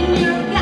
In your